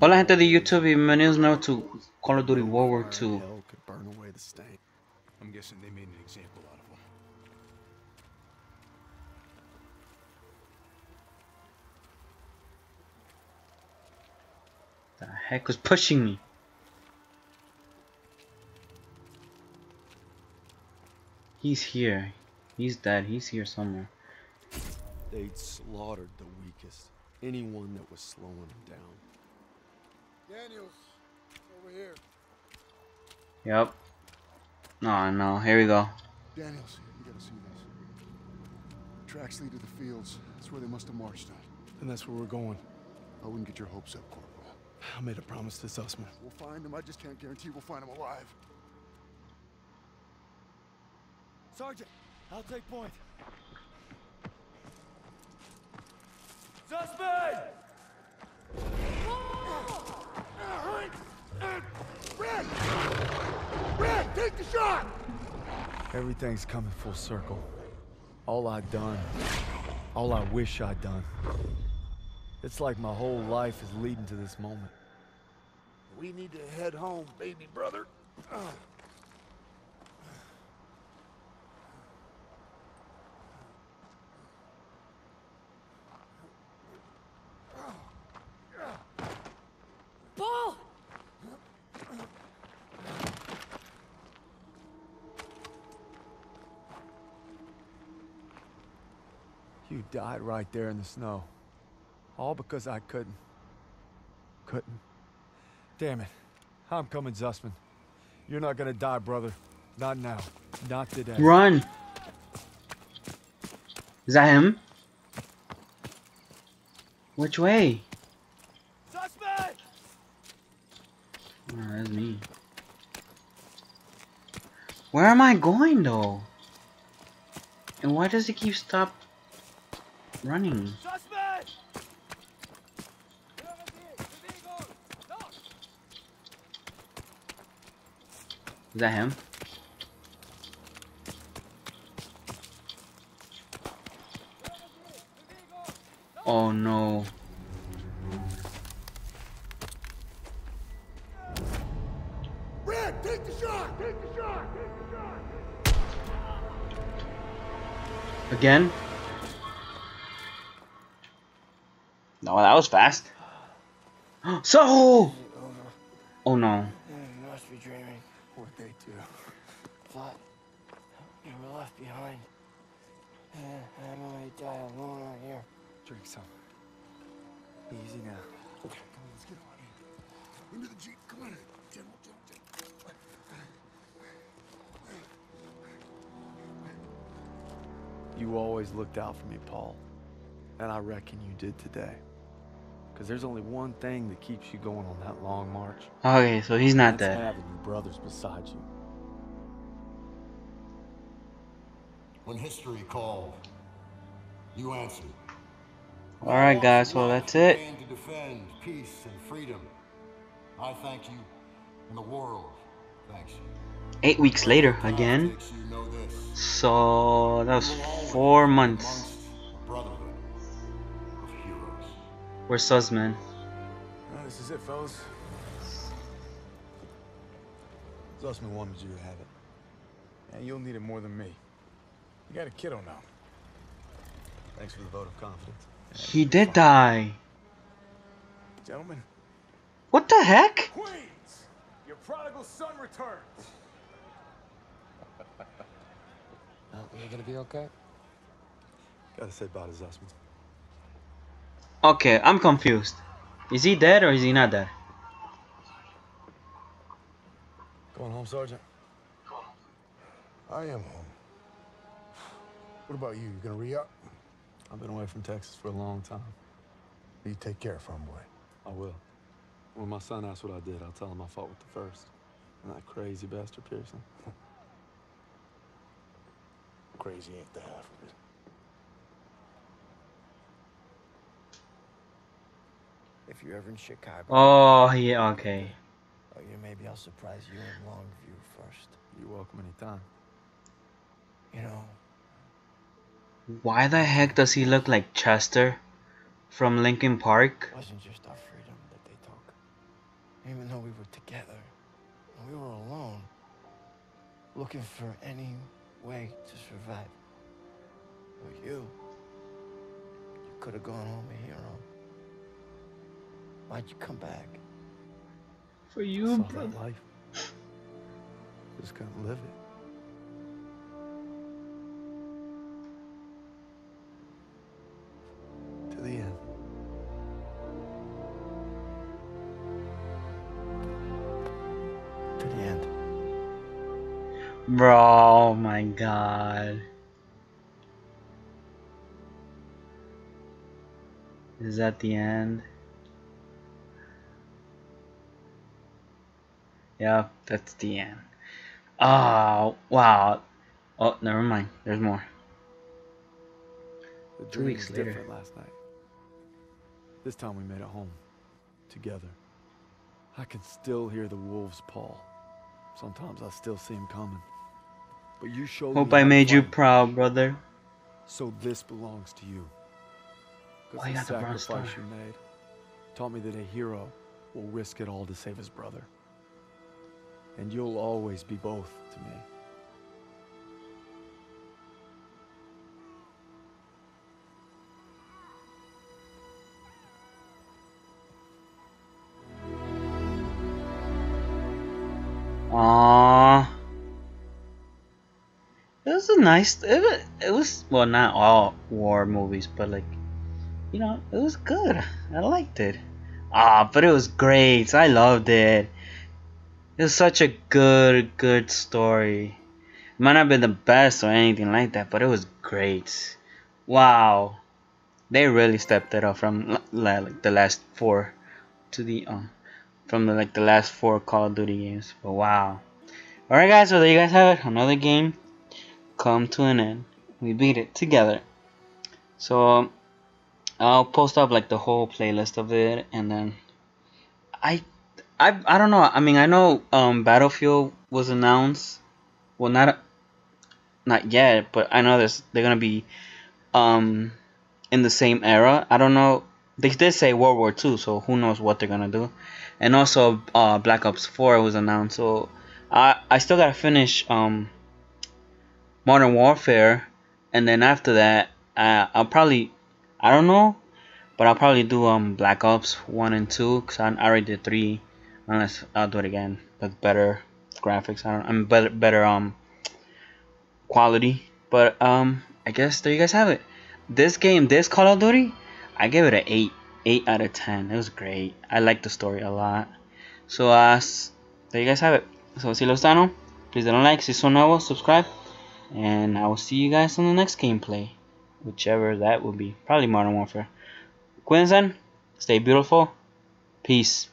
Hola gente de YouTube, bienvenidos nuevo to Call of Duty World War II. I'm guessing they made an example out of them. The heck was pushing me? He's here. He's dead. He's here somewhere. They'd slaughtered the weakest. Anyone that was slowing him down. Daniels, over here. Yep. Oh no, here we go. Daniels, you gotta see this. Tracks lead to the fields. That's where they must have marched on. And that's where we're going. I wouldn't get your hopes up, Corporal. I made a promise to Zussman. We'll find him. I just can't guarantee we'll find him alive. Sergeant, I'll take point. Zussman! Rick! Rick, take the shot! Everything's coming full circle. All I've done, all I wish I'd done. It's like my whole life is leading to this moment. We need to head home, baby brother. You died right there in the snow. All because I couldn't. Damn it. I'm coming, Zussman. You're not gonna die, brother. Not now. Not today. Run! Is that him? Which way? Zussman! Oh, that's me. Where am I going, though? And why does it keep stopping? Running. Is that him? Oh no. Rick, take the shot! Again? No, that was fast. So, oh no. You must be dreaming. What they do? But you were left behind. I might die alone out here. Drink some. Easy now. Come on, let's get out of here. Into the jeep. Come on, General. You always looked out for me, Paul, and I reckon you did today. Because there's only one thing that keeps you going on that long march. Okay, so he's not dead. Having your brothers beside you. When history called, you answered. All right, guys. Well, that's it. To defend peace and freedom, I thank you, and the world thanks you. 8 weeks later, again. So that was 4 months. We're Sussman. Well, this is it, fellas. Sussman wanted you to have it. And you'll need it more than me. You got a kiddo now. Thanks for the vote of confidence. He did die. Gentlemen. What the heck? Queens! Your prodigal son returns. You're gonna be okay? Gotta say bye to Sussman. Okay, I'm confused. Is he dead or is he not dead? Going home, Sergeant? I am home. What about you? You gonna re-up? I've been away from Texas for a long time. You take care, farm boy. I will. When my son asks what I did, I'll tell him I fought with the first. And that crazy bastard Pearson. Crazy ain't the half of it. If you're ever in Chicago. Oh, yeah, okay. Oh, yeah, maybe I'll surprise you in Longview first. You're welcome anytime. You know. Why the heck does he look like Chester from Linkin Park? It wasn't just our freedom that they took. Even though we were together, and we were alone, looking for any way to survive. But you could have gone home a hero. Why'd you come back? For you, brother. That life. Just couldn't live it. To the end. Bro, oh my God. Is that the end? Yeah, that's the end. Oh, wow. Oh, never mind. There's more. The dream 2 weeks was different last night. This time we made it home. Together. I can still hear the wolves' paw. Sometimes I still see him coming. But you showed Hope me I made you proud, brother. So this belongs to you. Because the sacrifice you made taught me that a hero will risk it all to save his brother. And you'll always be both to me. Aww. It was a nice, it was, well, not all war movies, but like, you know, it was good. I liked it. But it was great. I loved it. It was such a good story. It might not have been the best or anything like that, but it was great. Wow. They really stepped it up from like the last four to the from the last four Call of Duty games. But wow. Alright guys, so there you guys have it. Another game come to an end. We beat it together. So I'll post up like the whole playlist of it, and then I don't know. I mean, I know Battlefield was announced. Well, not yet, but I know they're gonna be in the same era. I don't know. They did say World War II, so who knows what they're gonna do. And also Black Ops 4 was announced. So I still gotta finish Modern Warfare, and then after that I'll probably, I don't know, but I'll probably do Black Ops 1 and 2 because I already did 3. Unless I'll do it again, but better graphics. I'm better quality. But I guess there you guys have it. This game, this Call of Duty, I give it an 8 out of 10. It was great. I like the story a lot. So there you guys have it. So si los dano, please don't like. Si son nuevo, subscribe, and I will see you guys on the next gameplay, whichever that will be. Probably Modern Warfare. Cuídense, stay beautiful, peace.